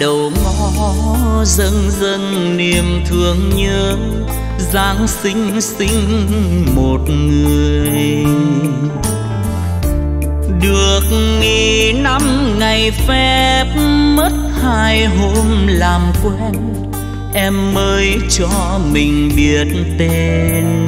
đầu ngõ dâng dâng niềm thương nhớ Giáng sinh sinh một người. Được nghỉ 5 ngày phép, mất 2 hôm làm quen, em mới cho mình biết tên.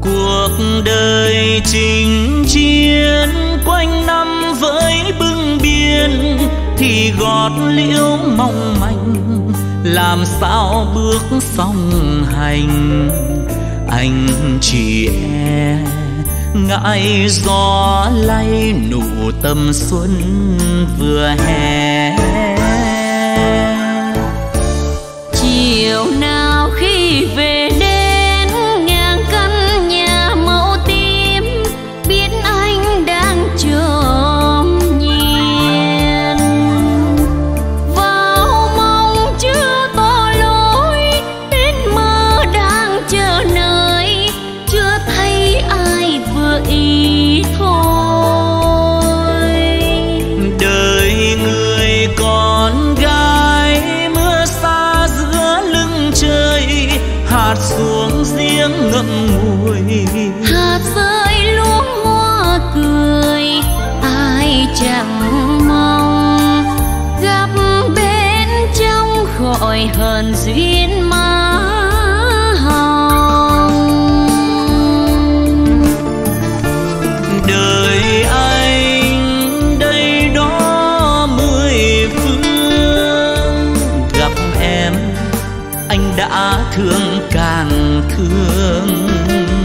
Cuộc đời chinh chiến quanh năm với bưng biên, thì gót liễu mong manh làm sao bước song hành. Anh chỉ e ngại gió lay nụ tâm xuân vừa hè. Chiều nào khi về đến ngang căn nhà màu tím, biết anh đang trộm nhìn. Vào mong chưa tỏ lối, đến mơ đang chờ nơi, chưa thấy ai vừa ý thôi. Đời người con gái mưa xa giữa lưng trời, hạt xuống giếng ngậm ngùi, hạt rơi luống hoa cười. Ai chẳng mong gặp bên trong khỏi hờn duyên má hồng. Đời anh đây đó 10 phương, gặp em anh đã thương càng thương,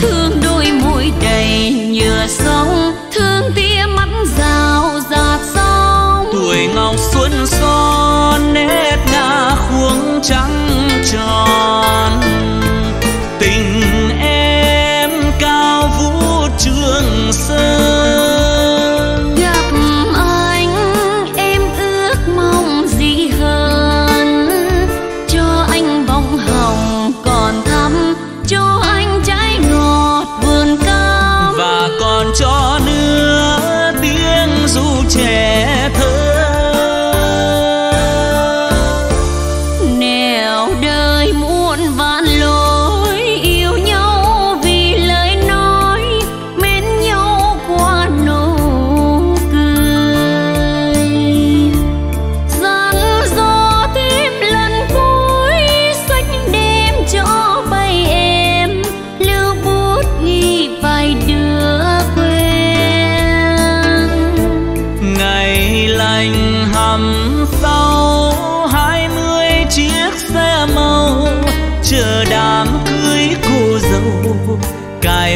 thương đôi môi đầy nhựa sóng, thương tia mắt rào rạt sóng. Tuổi ngọc xuân son nét ngà khuôn trắng tròn, tình em cao vũ trường sơn. Gặp anh em ước mong gì hơn, cho anh bông hồng còn thắm, cho anh trái ngọt vườn cam, và còn cho nữa tiếng ru trẻ thơ.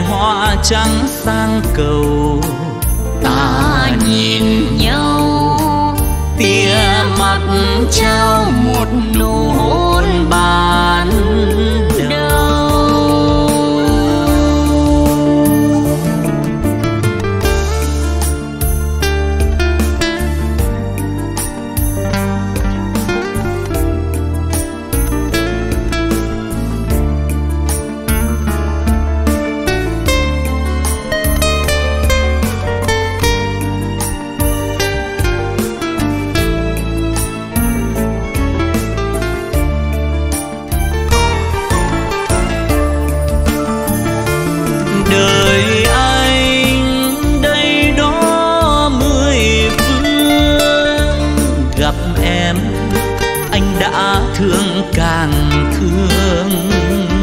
Hoa trắng sang cầu, ta nhìn nhau tia mắt trao một nụ hôn ban đầu. Thương càng thương,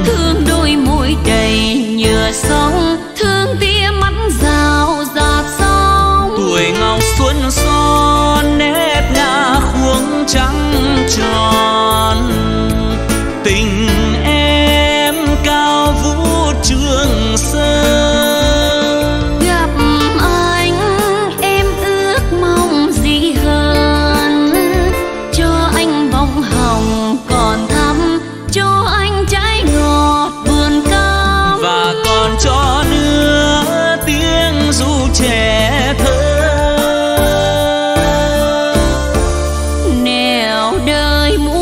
thương đôi môi đầy nhựa sóng, thương tia mắt rào rạt sóng. Tuổi ngọc xuân son nét ngà khuôn trắng tròn, tình em cao vũ trường sơn. Gặp anh em ước mong gì hơn, cho anh bông hồng còn thắm, cho anh trái ngọt vườn cam, và còn cho nữa tiếng ru trẻ thơ. Nẻo đời muôn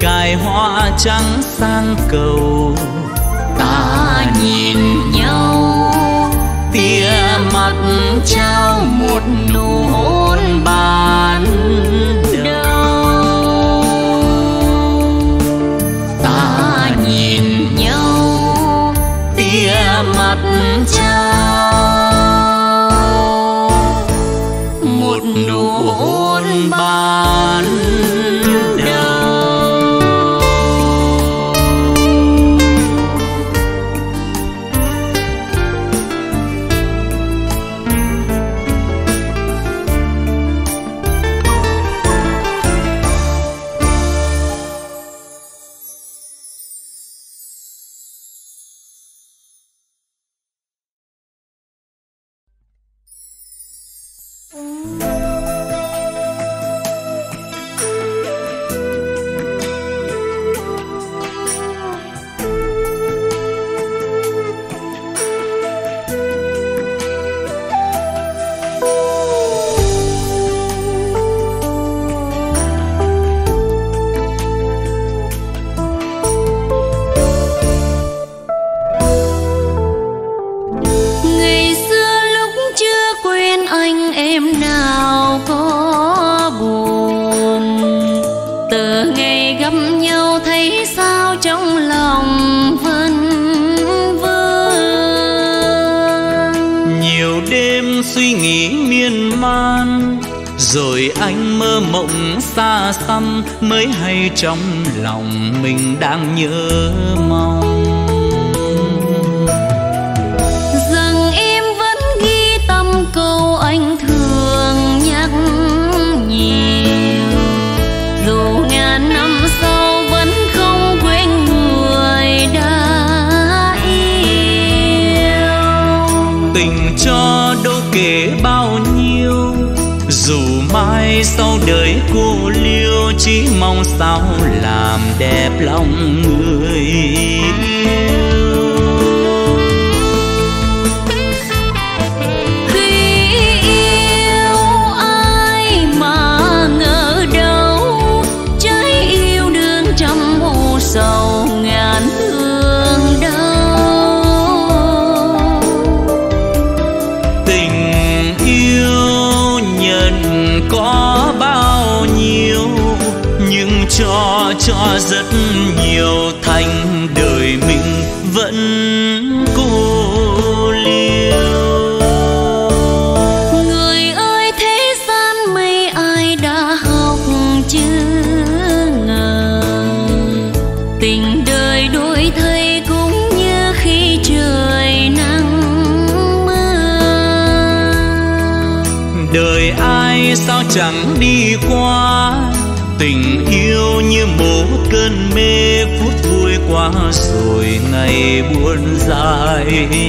cài hoa trắng sang cầu. Ta nhìn nhau tia mặt trao một nụ hôn ban đầu. Ta nhìn nhau tia mặt trao một nụ hôn ban đầu. Mới hay trong lòng mình đang nhớ mong rằng em vẫn ghi tâm câu anh thường nhắc nhiều, dù ngàn năm sau vẫn không quên người đã yêu. Tình cho đâu kể bao nhiêu, dù mai sau đời cô liêu, chỉ mong sao làm đẹp lòng người yêu. Khi yêu ai mà ngờ đâu, trái yêu đương trăm u sầu ngàn thương đau. Tình yêu nhận có bao nhiêu, nhưng cho rất nhiều, thành đời mình vẫn cô liêu. Người ơi thế gian mấy ai đã học chứ ngờ, tình đời đổi thay cũng như khi trời nắng mưa. Đời ai sao chẳng đi qua, tình yêu như một cơn mê, phút vui quá rồi ngày buồn dài đi.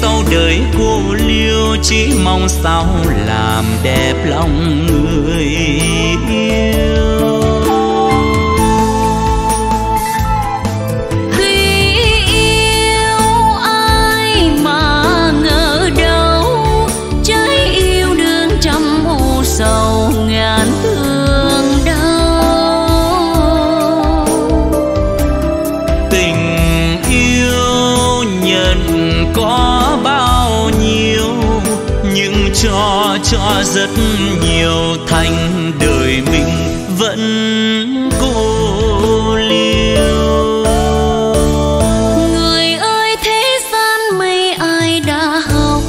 Sau đời cô liêu, chỉ mong sao làm đẹp lòng người yêu. Khi yêu ai mà ngờ đâu, trái yêu đương trăm u sầu ngàn thương đau. Tình yêu nhận có cho rất nhiều, thành đời mình vẫn cô liêu. Người ơi thế gian mấy ai đã học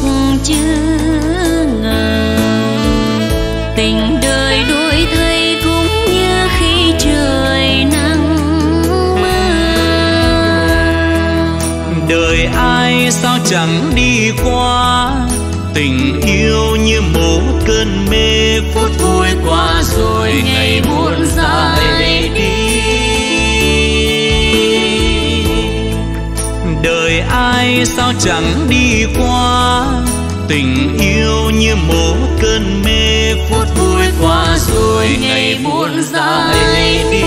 về ai sao chẳng đi qua, tình yêu như một cơn mê phút vui qua rồi ngày buồn ra đây đi. Đời ai sao chẳng đi qua, tình yêu như một cơn mê phút vui qua rồi ngày buồn ra đây đi.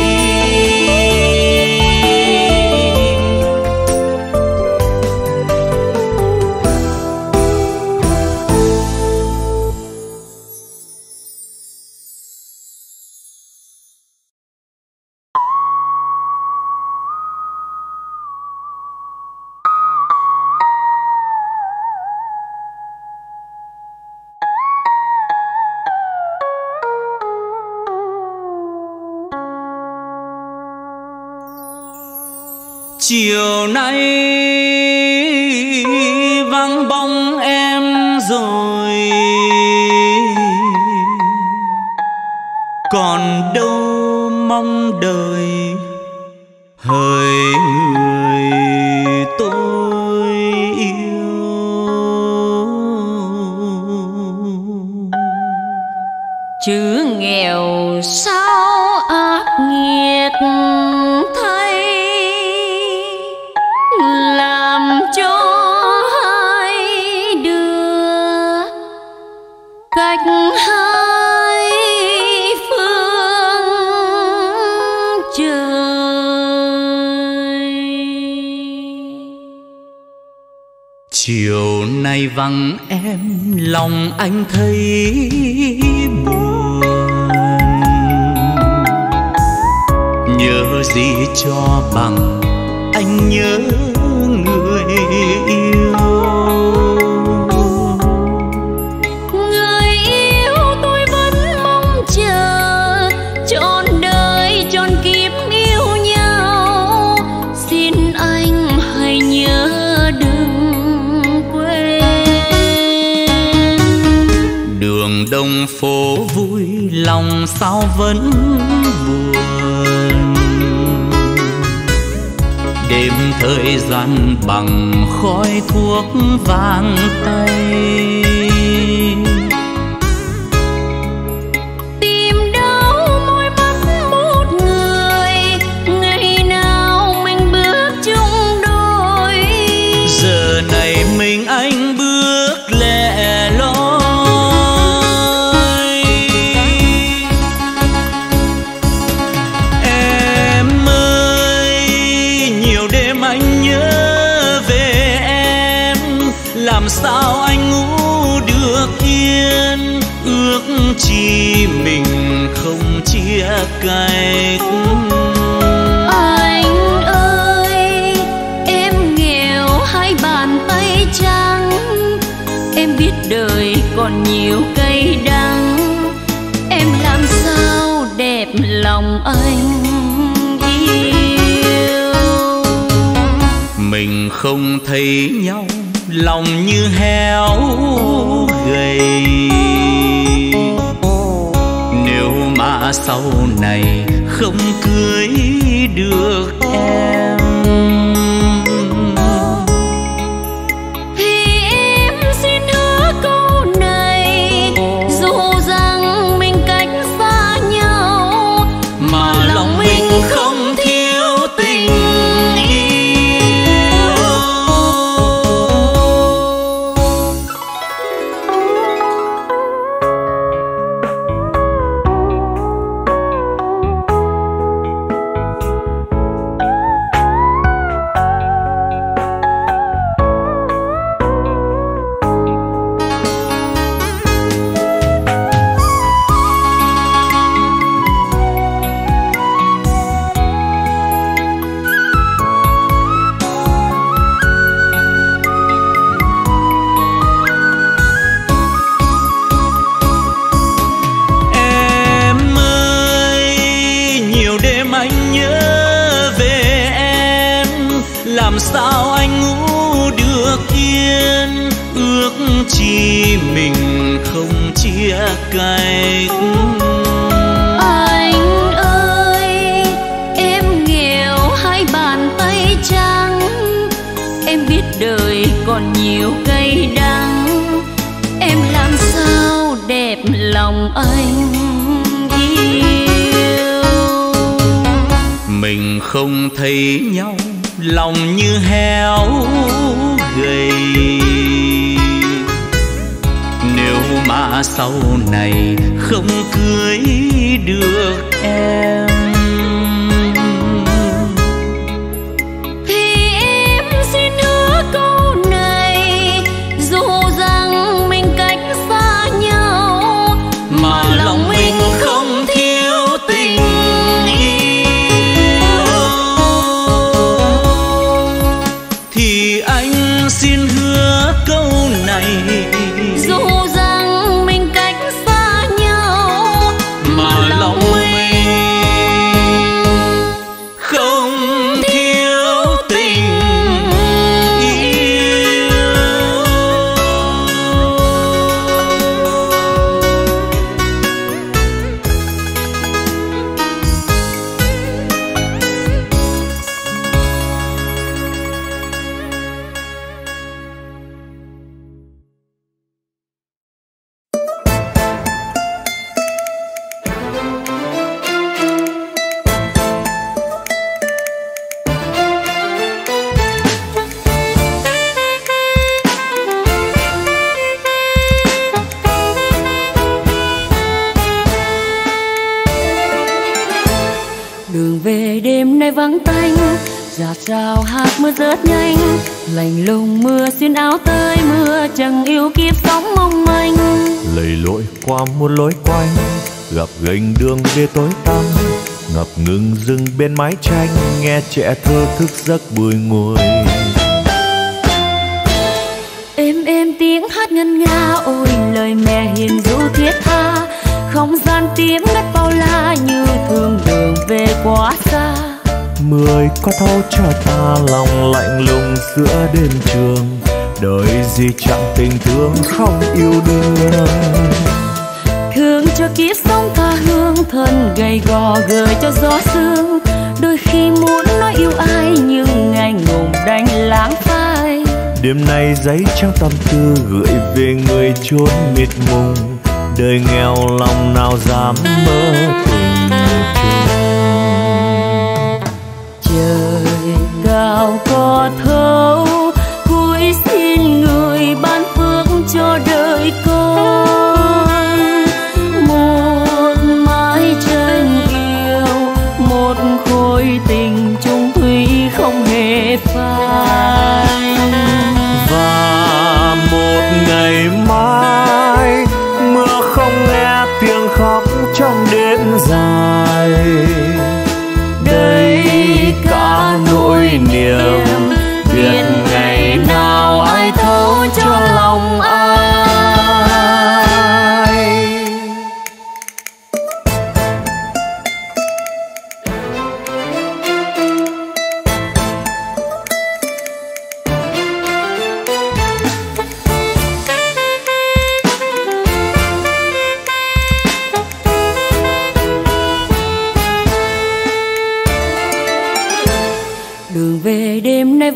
Chiều nay vắng bóng em rồi, còn đâu mong đợi hỡi người tôi yêu. Chữ nghèo sao ác nghiệt thay, làm cho hai đứa cách hai phương trời. Chiều nay vắng em lòng anh thấy buồn, nhớ gì cho bằng anh nhớ người yêu. Người yêu tôi vẫn mong chờ trọn đời trọn kiếp yêu nhau, xin anh hãy nhớ đừng quên. Đường đông phố vui lòng sao vẫn buồn, đêm thời gian bằng khói thuốc vang tay. Tìm đâu môi mắt một người, ngày nào mình bước chung đôi, giờ này mình anh bước lẻ loi. Em làm sao anh ngủ được yên, ước chi mình không chia cách. Anh ơi, em nghèo hai bàn tay trắng, em biết đời còn nhiều cay đắng, em làm sao đẹp lòng anh. Mình không thấy nhau lòng như heo gầy, nếu mà sau này không cưới được em thì em xin hứa câu này, dù rằng mình cách xa nhau mà lòng mình không thiếu tình. Làm sao anh ngủ được yên, ước chi mình không chia cách. Anh ơi, em nghèo hai bàn tay trắng, em biết được cay đắng, em làm sao đẹp lòng anh yêu. Mình không thấy nhau, lòng như heo gầy. Nếu mà sau này không cưới được em thì em xin hứa câu này, dù rằng mình cách xa nhau mà lòng mình không thiếu tình yêu. Thì anh xin hứa câu này, dù vắng tanh, rạt rào hạt mưa rớt nhanh, lạnh lùng mưa xin áo tới mưa chẳng yêu kiếp sóng mong manh. Lầy lội qua muôn lối quanh, gặp gành đường về tối tăm, ngập ngừng dừng bên mái tranh, nghe trẻ thơ thức giấc bùi ngùi. Êm tiếng hát ngân nga, ôi lời mẹ hiền ru thiết tha, không gian tiếng ngắt bao la như thương đường về quá xa. Mười có thâu cho ta lòng lạnh lùng giữa đêm trường, đời gì chẳng tình thương không yêu đương. Thương cho kiếp sống tha hương, thân gầy gò gợi cho gió sương. Đôi khi muốn nói yêu ai nhưng ngại ngùng đành lãng phai. Đêm nay giấy trắng tâm tư gửi về người chốn mịt mùng, đời nghèo lòng nào dám mơ tình chung. Trời cao có thấu, cúi xin người ban phước cho đời con. Một mái chân yêu, một khối tình chung thủy không hề phai. Và một ngày mai, mưa không nghe tiếng khóc trong đêm dài. Đây cả nỗi niềm biết ngày nào ai thấu cho lòng ai.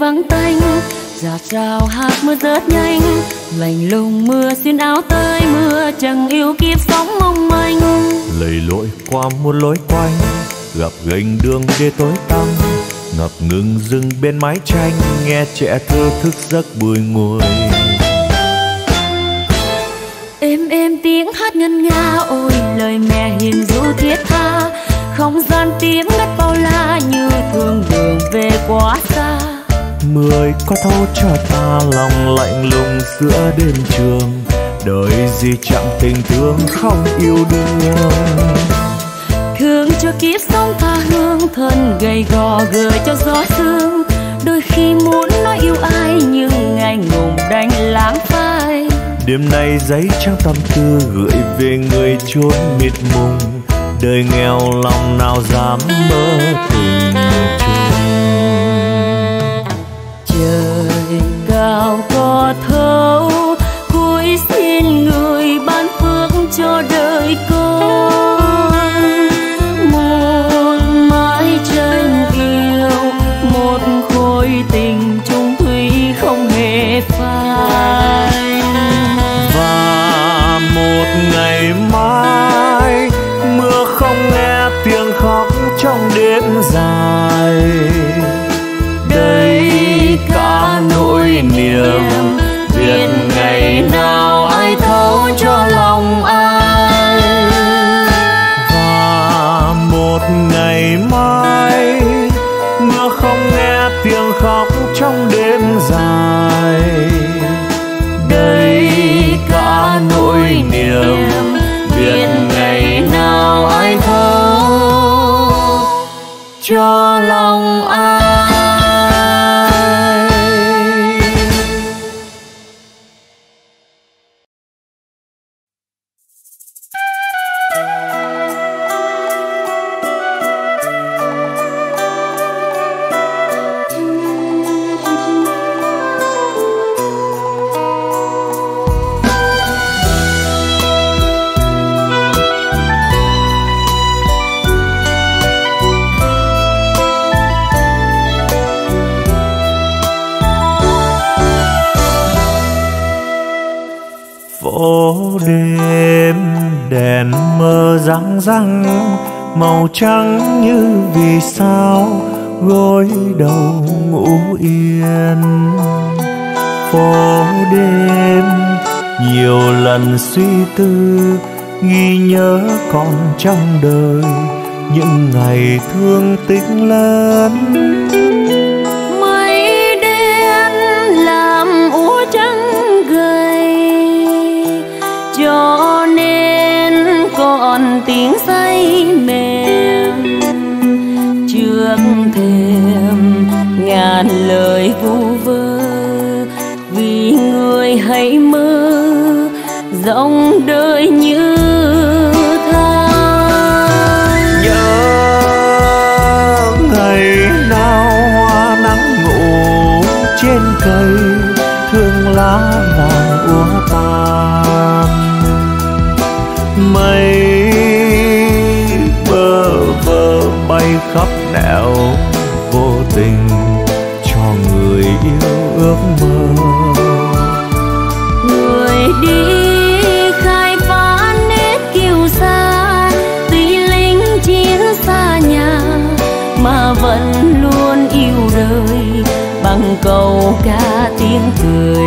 Vắng tanh, rạt rào hạt mưa rớt nhanh, lạnh lùng mưa xin áo tới mưa chẳng yêu kiếp sóng mong manh. Lầy lội qua muôn lối quanh, gặp gành đường đê tối tăm, ngập ngừng dừng bên mái tranh, nghe trẻ thơ thức giấc bùi ngùi. Êm tiếng hát ngân nga, ôi lời mẹ hiền ru thiết tha, không gian tiếng ngắt bao la như thương đường về quá xa. Mười có thâu cho ta lòng lạnh lùng giữa đêm trường, đời gì chẳng tình thương không yêu đương. Thương cho kiếp sống tha hương, thân gầy gò gợi cho gió sương. Đôi khi muốn nói yêu ai nhưng ngại ngùng đành lãng phai. Đêm nay giấy trắng tâm tư gửi về người chốn mịt mùng, đời nghèo lòng nào dám mơ tình chung. Trời cao có thấu, cúi xin người ban phước cho đời con. Một mái chân yêu, một khối tình chung thủy không hề phai. đường, việc ngày nào ai thấu cho lòng ai. Và một ngày mai mưa không nghe tiếng khóc trong đêm dài, đây cả nỗi niềm, việc ngày nào ai thấu cho lòng ai. Răng răng màu trắng như vì sao gối đầu ngủ yên. Phố đêm nhiều lần suy tư ghi nhớ còn trong đời những ngày thương tích lớn. Mây đen làm úa trắng gầy cho nên còn tiếng say mềm trước thềm ngàn lời vu vơ. Vì người hãy mơ dòng đời như than, nhớ ngày nào hoa nắng ngủ trên cây, thương lá nàng úa tàn. Mây bơ vơ bay khắp nẻo vô tình cho người yêu ước mơ. Người đi khai phá nét kiêu sa, tuy lính chiến xa nhà mà vẫn luôn yêu đời, bằng câu ca tiếng cười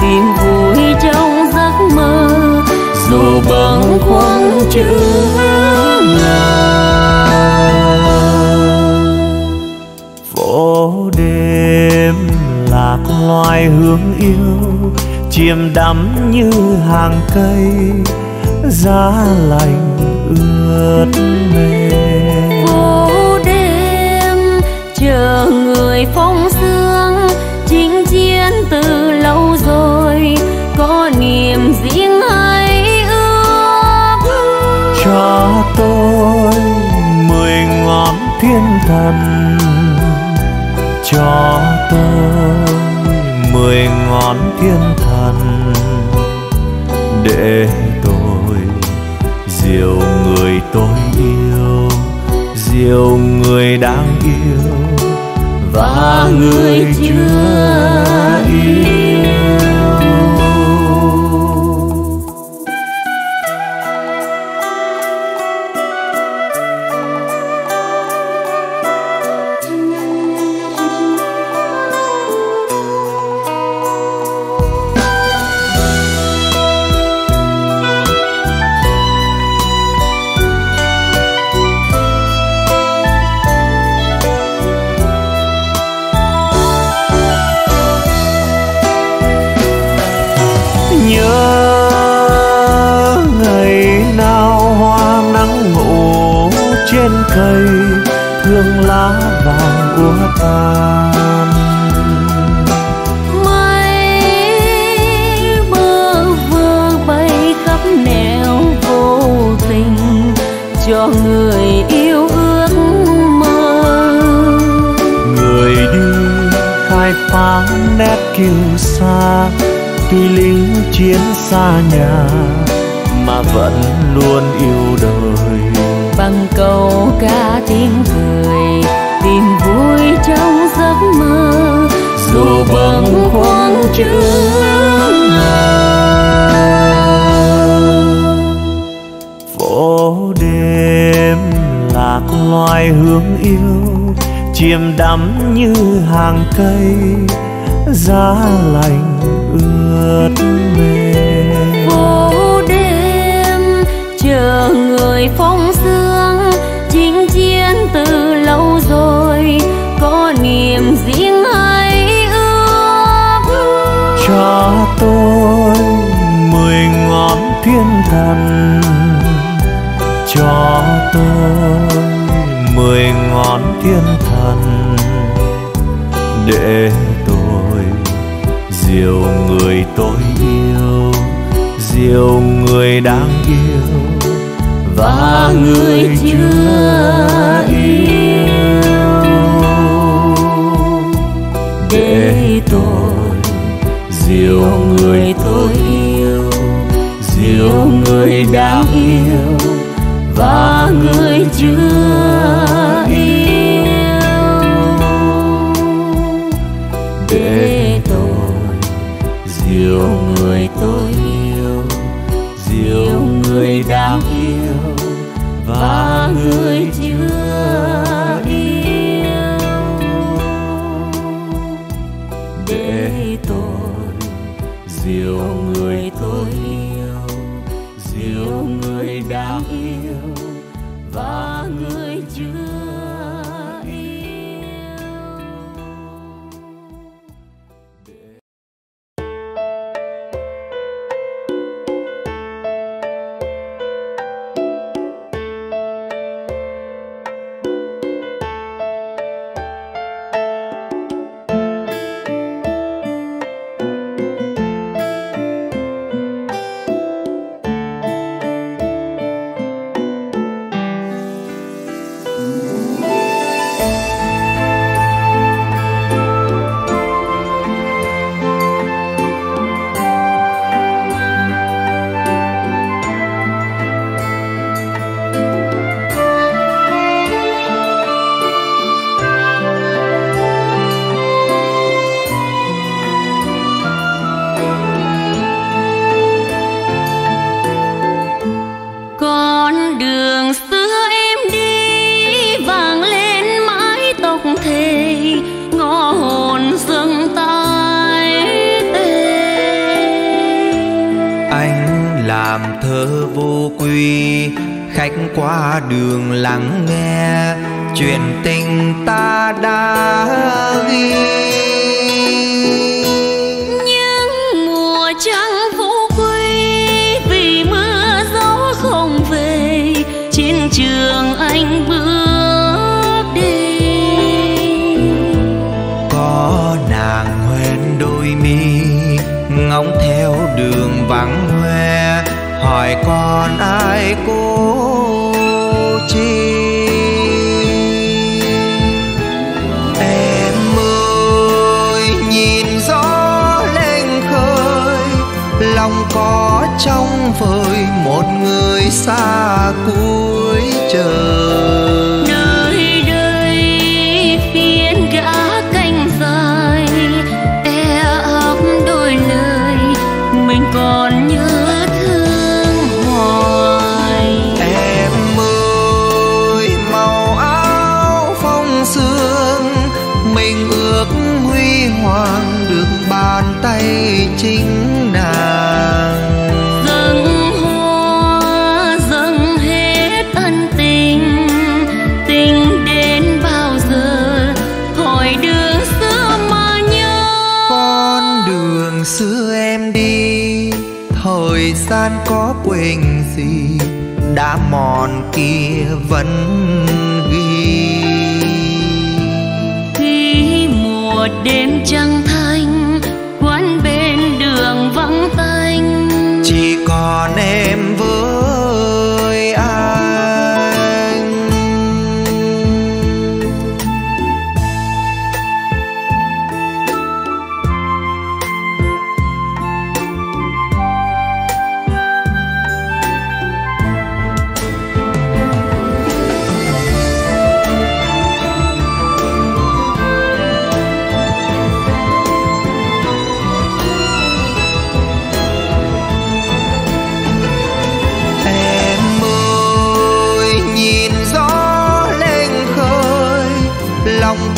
tìm vui trong giấc mơ. Dù bâng khuâng chữ ngàn phố đêm lạc loài hướng yêu, chìm đắm như hàng cây giá lành ướt mềm. Phố đêm chờ người phong sương chinh chiến từ lâu rồi, có niềm riêng ai cho tôi 10 ngón thiên thần, cho tôi 10 ngón thiên thần để tôi dìu người tôi yêu, dìu người đang yêu và người chưa yêu. Thương lá vàng úa tàn, mây bơ vơ bay khắp nẻo vô tình cho người yêu ước mơ. Người đi khai phá nét kiêu sa, tuy lính chiến xa nhà mà vẫn luôn yêu đời, bằng câu ca tiếng cười tìm vui trong giấc mơ. Dù bâng khuâng chữ ngàn phố đêm lạc loài hướng yêu, chìm đắm như hàng cây giá lạnh ướt về. Phố đêm chờ người phong sương, chinh chiến từ lâu rồi có niềm riêng ấy ước. Cho tôi 10 ngón thiên thần, cho tôi 10 ngón thiên thần, để tôi diều người tôi yêu, diều người đang yêu và người chưa yêu. Để tôi diều người tôi yêu, diều người đang yêu và người chưa yêu. Để tôi dìu người tôi yêu, dìu người đang yêu và người chưa yêu. Để tôi dìu người tôi yêu, dìu người đang yêu và người chưa.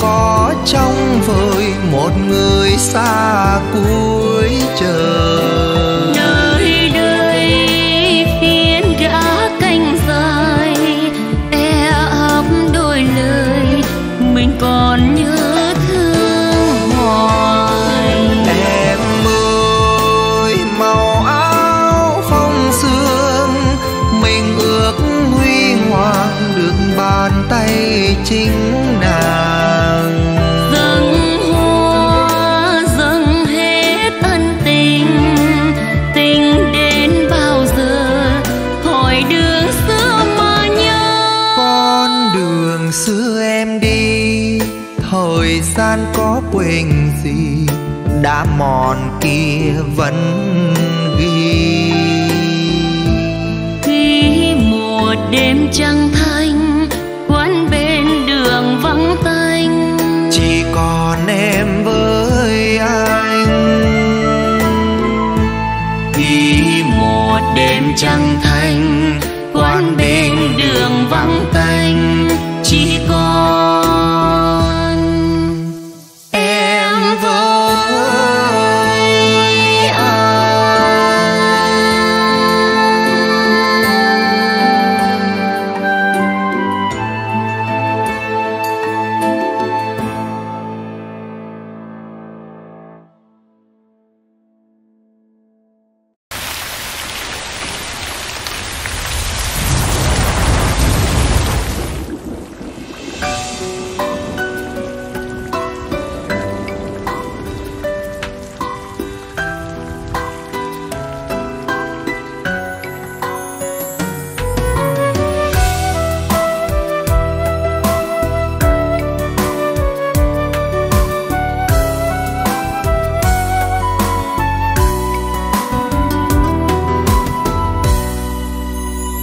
có trong vời một người xa cuối trời. Nơi đây phiến đã canh dài e ấp đôi lời mình còn nhớ thương hoài. Em ơi màu áo phong sương mình ước huy hoàng được bàn tay chính nàng. Dâng hoa dâng hết ân tình, tình đến bao giờ hỏi đường xưa mà nhớ. Con đường xưa em đi thời gian có quên gì, đã mòn kia vẫn ghi. Khi một đêm trăng thanh quán bên đường vắng tanh, chỉ còn em với anh. Khi một đêm trăng thanh quán bên đường vắng tanh, chỉ còn em với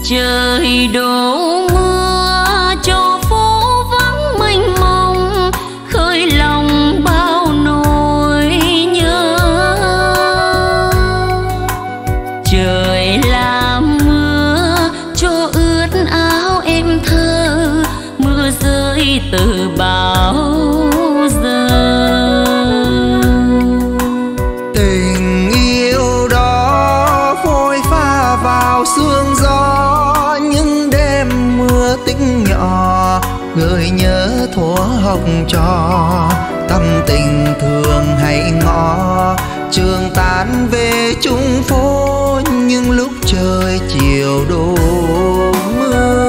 Trời đổ mưa cho phố vắng mênh mông, khơi lòng bao nỗi nhớ. Trời làm mưa cho ướt áo em thơ, mưa rơi từ bao giờ. Tình yêu đó phôi pha vào sương gió, tính nhỏ người nhớ thuở học trò. Tâm tình thường hãy ngó trường tán về chung phố, nhưng lúc trời chiều đổ mưa.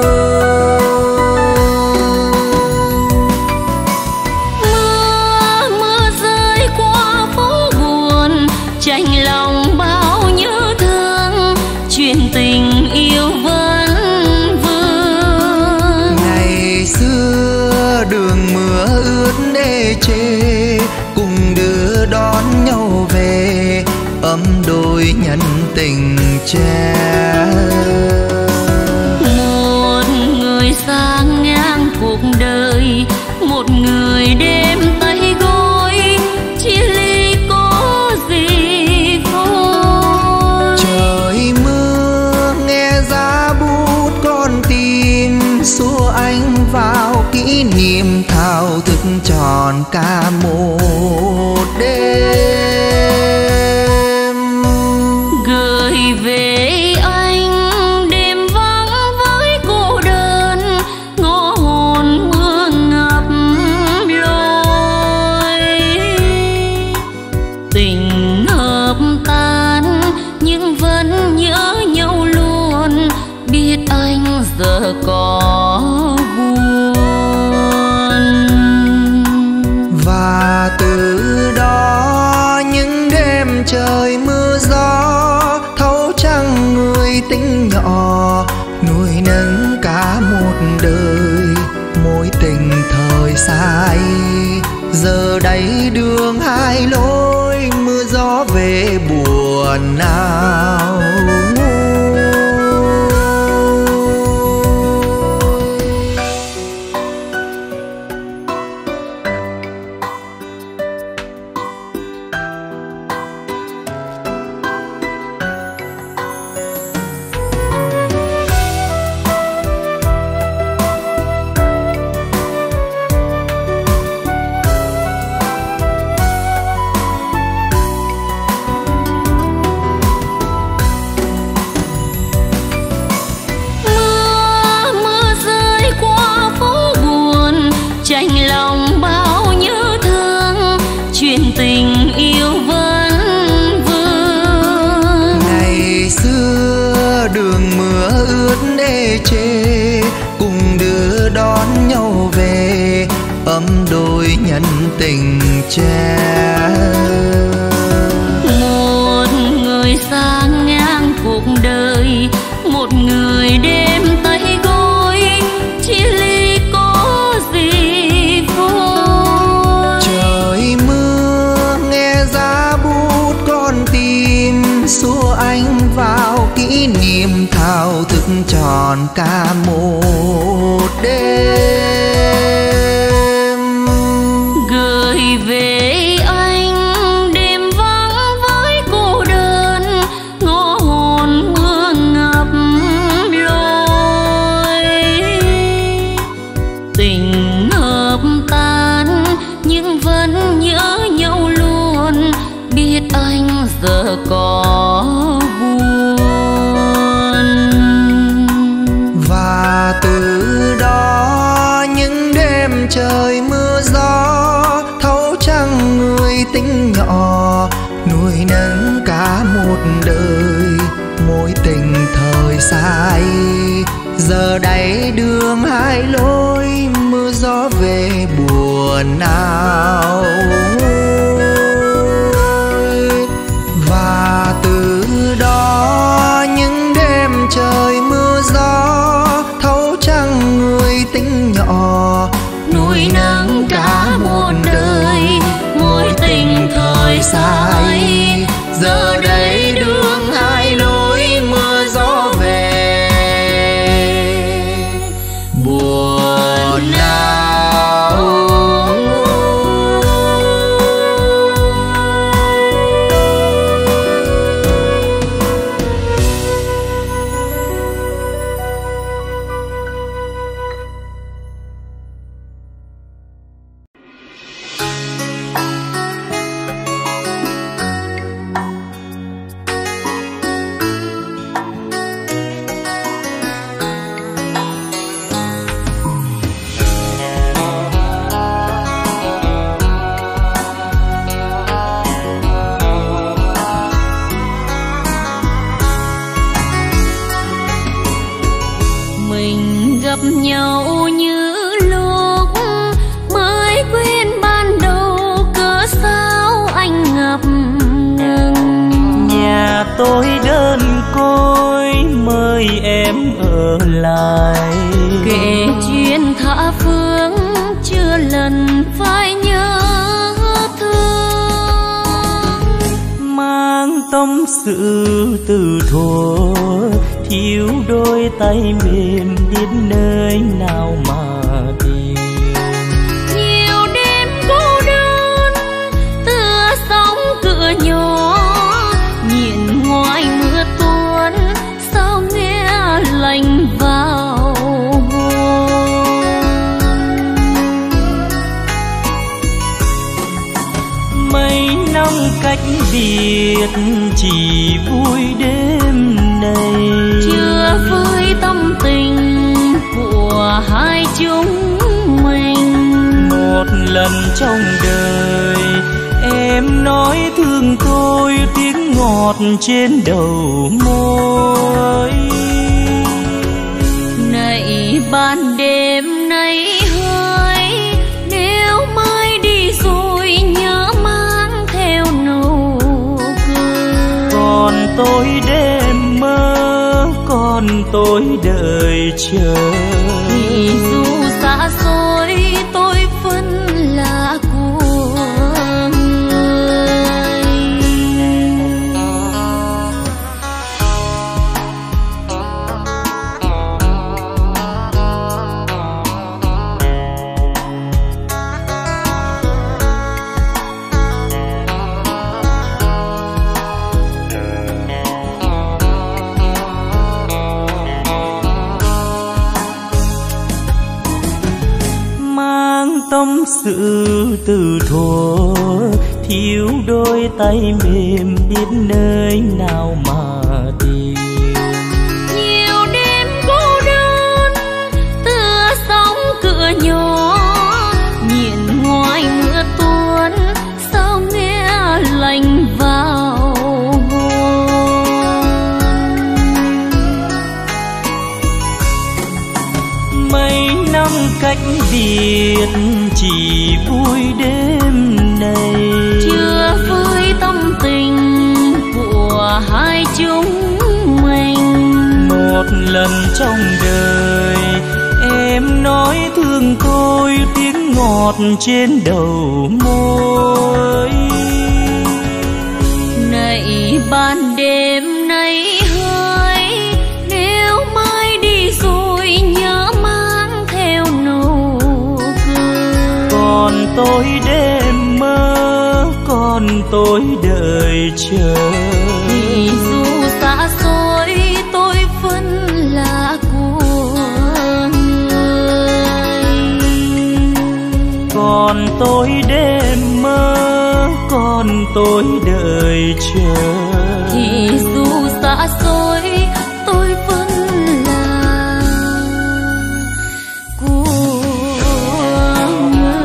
Mưa rơi qua phố buồn tranh lòng bao nhớ thương, chuyện tình yêu đường mưa ướt đê chê. Cùng đưa đón nhau về ấm đôi nhân tình che. Một người xa ngang cuộc đời, một người đêm tay gối, chia ly có gì vui. Trời mưa nghe giá bút con tim xua anh vào kỷ niệm thao thức tròn cả một đêm. Gửi về anh đêm vắng với cô đơn, ngõ hồn mưa ngập lối. Tình hợp tan nhưng vẫn nhớ nhau luôn, biết anh giờ có buồn. Từ đó đành lòng bao nhớ thương, chuyện tình yêu vẫn vương. Ngày xưa đường mưa ướt ê chê, cùng đưa đón nhau về ấm đôi nhân tình che. Một người xa ngang cuộc đời, một người đêm tay gối, chia ly có gì vui. Trời mưa nghe giá bút con tim, xua anh vào kỷ niệm thao thức tròn cả một đêm. Gửi về anh đêm vắng với cô đơn, ngõ hồn mưa ngập lối. Tình hợp tan nhưng vẫn nhớ nhau luôn, biết anh giờ có buồn. Và từ đó những đêm trời mưa gió, thấu trăng người tính nhỏ nuôi nấng cả một đời. Mối tình thời sai giờ đây đường hai lối, mưa gió về buồn nào. Và từ đó những đêm trời mưa gió, thấu trăng người tính nhỏ nuôi nấng cả một đời. Mối tình thời sai giờ đây đường hai lối, mưa gió về buồn nào. Từ thuở thiếu đôi tay mềm, biết nơi nào mà tìm. Nhiều đêm cô đơn tựa sóng cửa nhỏ, nhìn ngoài mưa tuôn sao nghe lạnh vào hồn. Mấy năm cách biệt chỉ vui đêm nay, chưa với tâm tình của hai chúng mình. Một lần trong đời em nói thương tôi, tiếng ngọt trên đầu môi. Này ban đêm nay còn tôi đêm mơ, còn tôi đợi chờ. Thì dù xa xôi tôi vẫn là của người. Tâm sự từ thuở thiếu đôi tay mềm, biết nơi nào mà tìm. Nhiều đêm cô đơn tựa sóng cửa nhỏ, cách biệt chỉ vui đêm này, chưa vui tâm tình của hai chúng mình. Một lần trong đời em nói thương tôi, tiếng ngọt trên đầu môi. Nãy ban đêm nay hơi, nếu mai đi rồi nhớ mang theo nụ cười. Còn tôi đêm mơ, còn tôi đợi chờ. Thì dù xa xôi tôi vẫn là của người. Còn tôi đêm mơ, còn tôi đợi chờ. Thì dù xa xôi tôi vẫn là của người.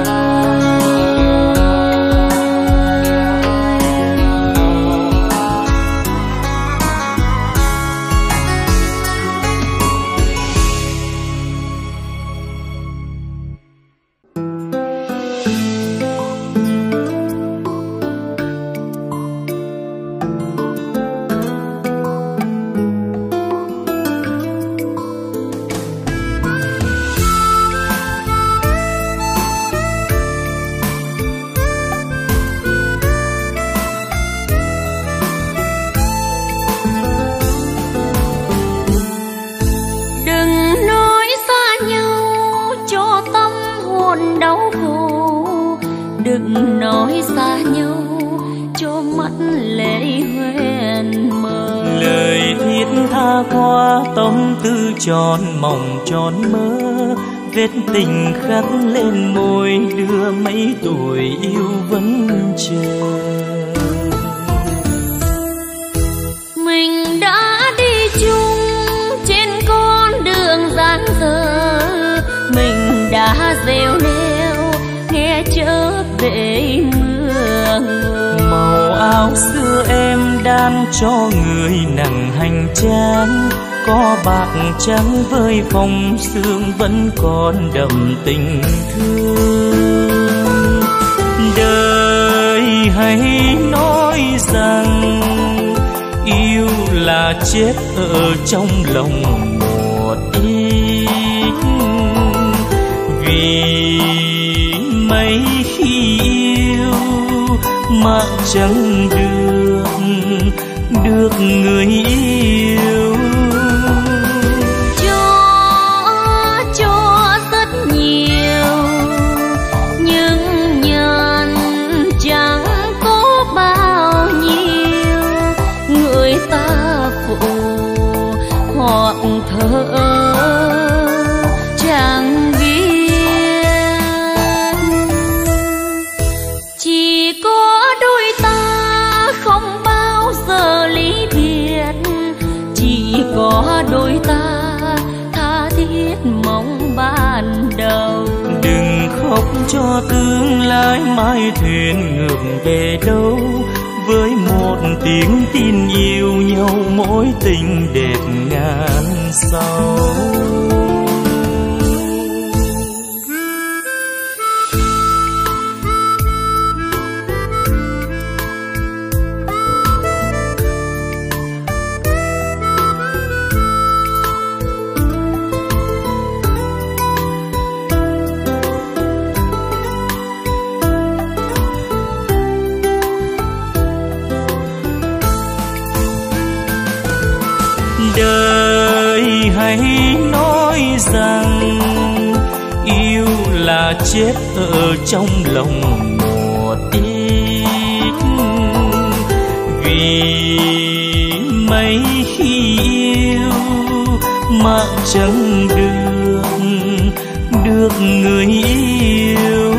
Đừng nói xa nhau cho mắt lệ hoen mờ. Lời thiết tha qua tâm tư tròn mộng tròn mơ, vết tình khắc lên môi đưa mấy tuổi yêu vẫn chờ. Mình đã đi chung trên con đường gian dở, mình đã gieo neo nghe chớ để mưa. Màu áo xưa em đan cho người nặng hành trang, có bạc trắng với phong sương vẫn còn đậm tình thương. Đời hay nói rằng yêu là chết ở trong lòng một ít, vì mấy khi yêu mà chẳng được người yêu. Cho rất nhiều nhưng nhận chẳng có bao nhiêu. Người ta phụ hoặc thơ có đôi ta tha thiết mong ban đầu. Đừng khóc cho tương lai mai thuyền ngược về đâu, với một tiếng tin yêu nhau mối tình đẹp ngàn sau. Đời hay nói rằng yêu là chết ở trong lòng một ít, vì mấy khi yêu mà chẳng được người yêu.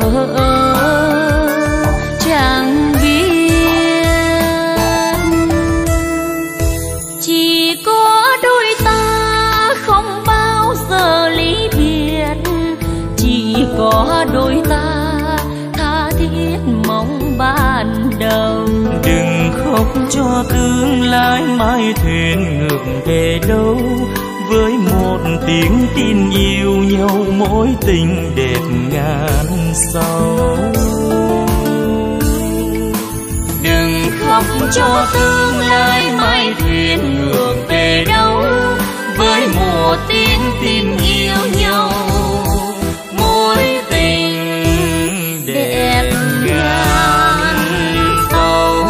Thơ chẳng biết, chỉ có đôi ta không bao giờ lý biệt. có đôi ta tha thiết mong ban đầu. Đừng khóc cho tương lai mai thuyền ngược về đâu, với một tiếng tin yêu nhau mối tình đẹp ngàn sau. Đừng khóc cho tương lai mai thuyền ngược về đâu, với một tiếng tin yêu nhau mối tình đẹp ngàn sau.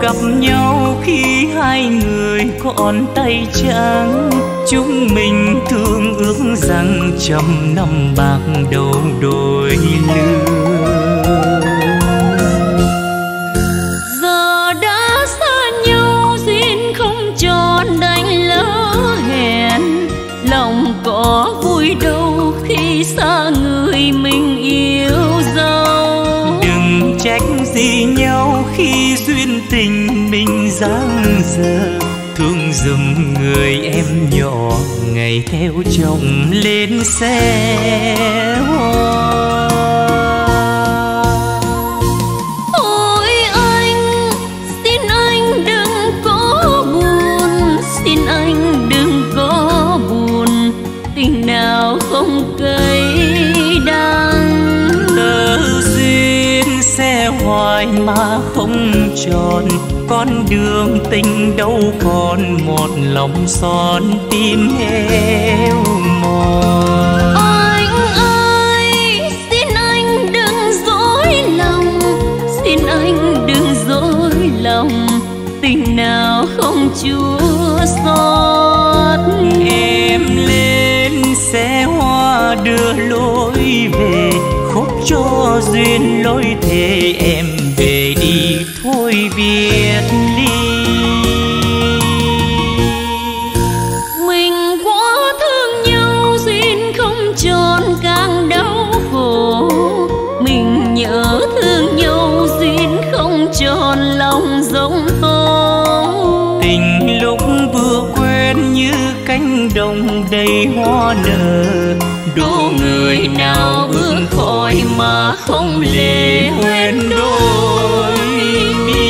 Gặp nhau khi hai người còn tay trắng, chúng mình thương ước rằng trăm năm bạc đầu đôi lứa. Giờ đã xa nhau duyên không tròn đành lỡ hẹn, lòng có vui đâu khi xa người mình yêu dấu. Đừng trách gì nhau khi duyên tình mình giang dở, thương dùm người em nhỏ ngày theo chồng lên xe hoa. Ôi anh, xin anh đừng có buồn, xin anh đừng có buồn, tình nào không cây đắng. Tớ duyên xe hoài mà không tròn, con đường tình đâu còn một lòng son tim eo mòn. Anh ơi, xin anh đừng dối lòng, xin anh đừng dối lòng, tình nào không chua xót. Em lên xe hoa đưa lối về, khóc cho duyên lối thề em về đi thôi biệt ly. Mình quá thương nhau duyên không tròn càng đau khổ, mình nhớ thương nhau duyên không tròn lòng giống tố. Tình lúc vừa quen như cánh đồng đầy hoa nở, đố người nào bước khỏi mà không lệ hoen đôi mi.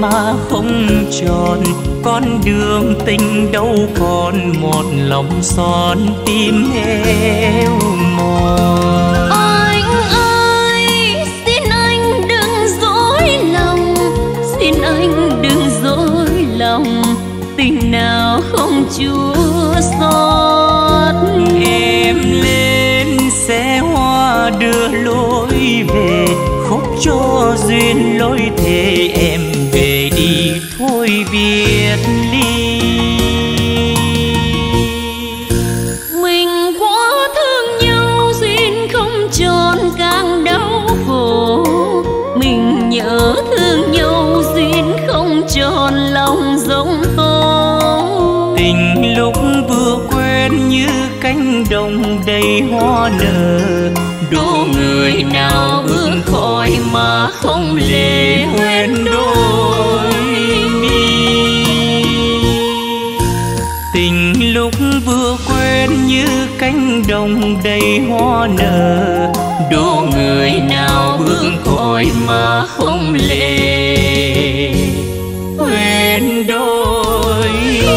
Mà không tròn, con đường tình đâu còn một lòng son tim eo mòn. Anh ơi, xin anh đừng dối lòng, xin anh đừng dối lòng, tình nào không chua xót. Em lên xe hoa đưa lối về, khóc cho duyên lối thề em về đi thôi biệt ly. Mình quá thương nhau duyên không tròn càng đau khổ, mình cánh đồng đầy hoa nở, đố người nào ước khói mà không lệ hoen đôi mi. Tình lúc vừa quên như cánh đồng đầy hoa nở, đố người nào ước khói mà không lệ hoen đôi mi.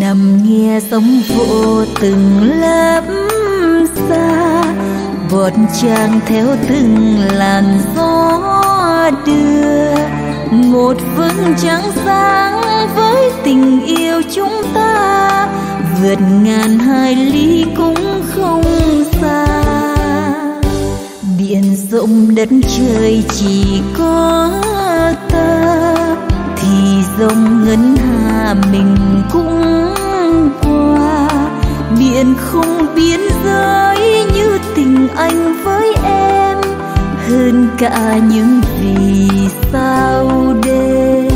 Nằm nghe sóng vỗ từng lớp xa, vọt tràn theo từng làn gió đưa, một phương trắng sáng với tình yêu chúng ta, vượt ngàn hải lý cũng không xa. Biển rộng đất trời chỉ có ta, thì dòng ngân hà mình cũng qua. Biển không biên giới như tình anh với em, hơn cả những vì sao đêm.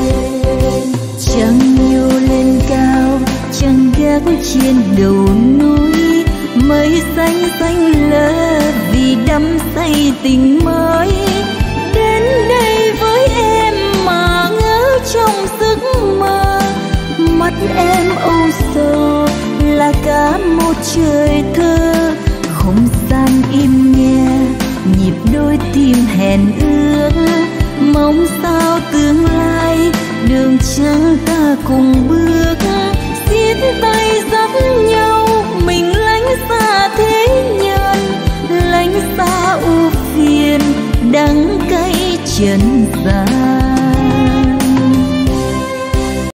Trăng nhô lên cao, trăng gác trên đầu núi, mây xanh xanh lơ vì đắm say tình mới. Đến đây với em mà ngỡ trong giấc mơ, mắt em âu sầu là cả một trời thơ. Không gian im nghe nhịp đôi tim hẹn ước, mong sao tương lai đường trắng ta cùng bước. Xiết tay dắt nhau mình lánh xa thế nhân, lánh xa ưu phiền đắng cay trần gian.